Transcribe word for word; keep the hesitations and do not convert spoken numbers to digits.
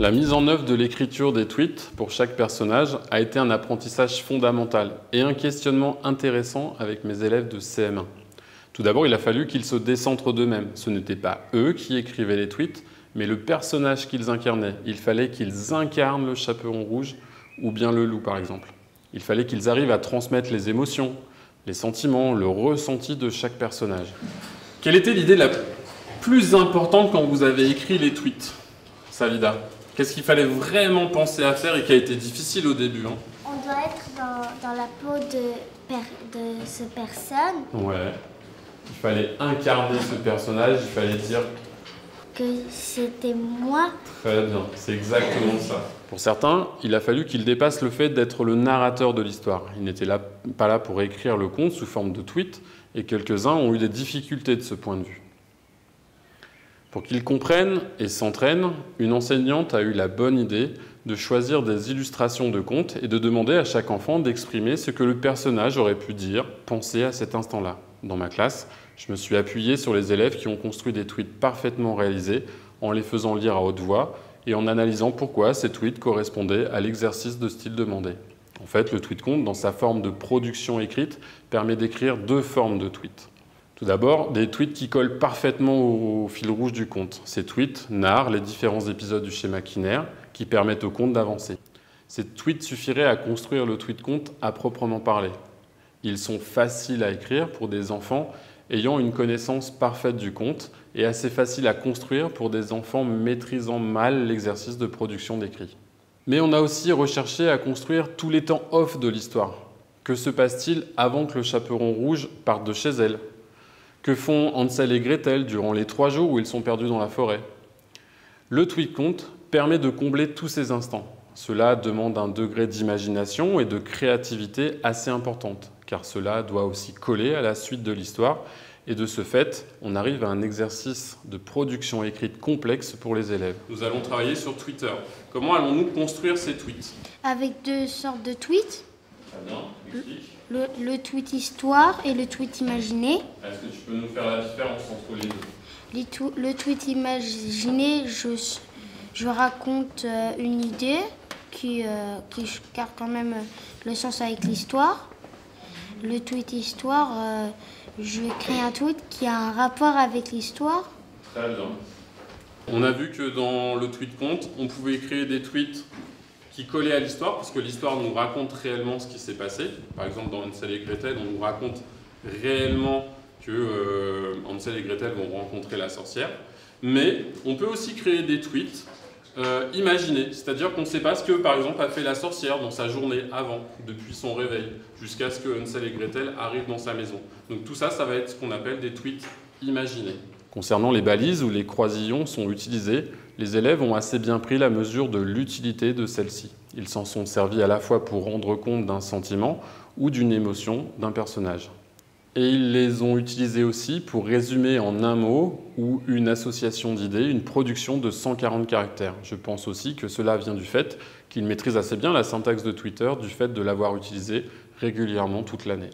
La mise en œuvre de l'écriture des tweets pour chaque personnage a été un apprentissage fondamental et un questionnement intéressant avec mes élèves de C M un. Tout d'abord, il a fallu qu'ils se décentrent d'eux-mêmes. Ce n'était pas eux qui écrivaient les tweets, mais le personnage qu'ils incarnaient. Il fallait qu'ils incarnent le Chaperon Rouge ou bien le Loup, par exemple. Il fallait qu'ils arrivent à transmettre les émotions, les sentiments, le ressenti de chaque personnage. Quelle était l'idée la plus importante quand vous avez écrit les tweets, Savida? Qu'est-ce qu'il fallait vraiment penser à faire et qui a été difficile au début, hein? On doit être dans, dans la peau de, de ce personne. Ouais. Il fallait incarner ce personnage, il fallait dire... que c'était moi. Très bien, c'est exactement ça. Pour certains, il a fallu qu'ils dépassent le fait d'être le narrateur de l'histoire. Ils n'étaient là, pas là pour écrire le conte sous forme de tweet, et quelques-uns ont eu des difficultés de ce point de vue. Pour qu'ils comprennent et s'entraînent, une enseignante a eu la bonne idée de choisir des illustrations de contes et de demander à chaque enfant d'exprimer ce que le personnage aurait pu dire, penser à cet instant-là. Dans ma classe, je me suis appuyé sur les élèves qui ont construit des tweets parfaitement réalisés en les faisant lire à haute voix et en analysant pourquoi ces tweets correspondaient à l'exercice de style demandé. En fait, le tweet conte, dans sa forme de production écrite, permet d'écrire deux formes de tweets. Tout d'abord, des tweets qui collent parfaitement au fil rouge du conte. Ces tweets narrent les différents épisodes du schéma quinaire qui permettent au conte d'avancer. Ces tweets suffiraient à construire le tweet conte à proprement parler. Ils sont faciles à écrire pour des enfants ayant une connaissance parfaite du conte et assez faciles à construire pour des enfants maîtrisant mal l'exercice de production d'écrit. Mais on a aussi recherché à construire tous les temps off de l'histoire. Que se passe-t-il avant que le Chaperon Rouge parte de chez elle? Que font Hansel et Gretel durant les trois jours où ils sont perdus dans la forêt? Le tweet conte permet de combler tous ces instants. Cela demande un degré d'imagination et de créativité assez importante, car cela doit aussi coller à la suite de l'histoire, et de ce fait, on arrive à un exercice de production écrite complexe pour les élèves. Nous allons travailler sur Twitter. Comment allons-nous construire ces tweets? Avec deux sortes de tweets. Très bien, explique. Le, le tweet histoire et le tweet imaginé. Est-ce que tu peux nous faire la différence entre les deux? Le, le tweet imaginé, je, je raconte une idée qui, euh, qui garde quand même le sens avec l'histoire. Le tweet histoire, euh, je crée un tweet qui a un rapport avec l'histoire. Très bien. On a vu que dans le tweet conte, on pouvait créer des tweets qui collaient à l'histoire, parce que l'histoire nous raconte réellement ce qui s'est passé. Par exemple, dans Hansel et Gretel, on nous raconte réellement que euh, Hansel et Gretel vont rencontrer la sorcière. Mais on peut aussi créer des tweets euh, imaginés, c'est-à-dire qu'on ne sait pas ce que, par exemple, a fait la sorcière dans sa journée avant, depuis son réveil, jusqu'à ce que Hansel et Gretel arrivent dans sa maison. Donc tout ça, ça va être ce qu'on appelle des tweets imaginés. Concernant les balises où les croisillons sont utilisés, les élèves ont assez bien pris la mesure de l'utilité de celle-ci. Ils s'en sont servis à la fois pour rendre compte d'un sentiment ou d'une émotion d'un personnage. Et ils les ont utilisés aussi pour résumer en un mot ou une association d'idées, une production de cent quarante caractères. Je pense aussi que cela vient du fait qu'ils maîtrisent assez bien la syntaxe de Twitter, du fait de l'avoir utilisée régulièrement toute l'année.